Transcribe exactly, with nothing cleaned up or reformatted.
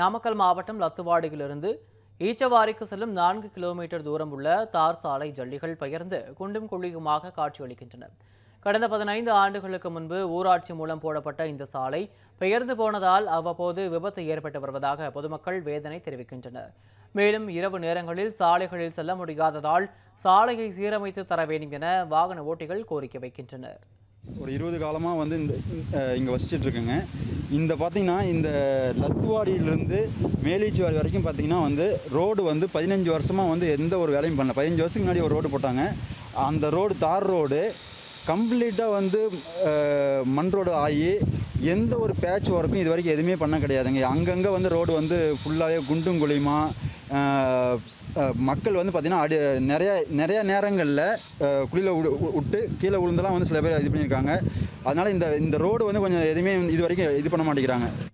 நாமக்கல் மாவட்டம் லத்துவாடியிலிருந்து ஈச்சவாரிக்கு செல்லும் நான்கு கிலோமீட்டர் தூரம் உள்ள தார் சாலை ஜல்லிகள் பெயர்ந்து குண்டும் குழியுமாக காட்சியளிக்கின்றன. கடந்த பதினைந்து ஆண்டுகளுக்கு முன்பு ஊராட்சி மூலம் போடப்பட்ட இந்த சாலை பெயர்ந்து போனதால் அவ்வப்போது விபத்து ஏற்பட்டு வருவதாக பொதுமக்கள் வேதனை தெரிவிக்கின்றனர். மேலும் இரவு நேரங்களில் சாலைகளில் செல்ல முடியாததால் சாலையை சீரமைத்து தர வேண்டும் என வாகன ஓட்டிகள் கோரிக்கை வைக்கின்றனர். ஒரு இருபது காலமாக வந்து இந்த இங்கே வசிச்சுட்டு இருக்குங்க. இந்த பார்த்திங்கன்னா இந்த லத்துவாடியிலிருந்து மேலீச்சுவாடி வரைக்கும் பார்த்திங்கன்னா வந்து ரோடு வந்து பதினஞ்சு வருஷமாக வந்து எந்த ஒரு வேலையும் பண்ணல. பதினஞ்சு வருஷத்துக்கு முன்னாடி ஒரு ரோடு போட்டாங்க. அந்த ரோடு தார் ரோடு கம்ப்ளீட்டாக வந்து மண் ரோடு ஆகி எந்த ஒரு பேட்ச் ஒர்க்கும் இது வரைக்கும் எதுவுமே பண்ண கிடையாதுங்க. அங்கங்கே வந்து ரோடு வந்து ஃபுல்லாகவே குண்டும் குழியுமாக மக்கள் வந்து பார்த்திங்கன்னா அடி நிறையா நிறையா நேரங்களில் குழியில் விடு விட்டு கீழே விழுந்தெல்லாம் வந்து சில பேர் இது பண்ணியிருக்காங்க. அதனால் இந்த இந்த ரோடு வந்து கொஞ்சம் எதுவுமே இது வரைக்கும் இது பண்ண மாட்டேங்கிறாங்க.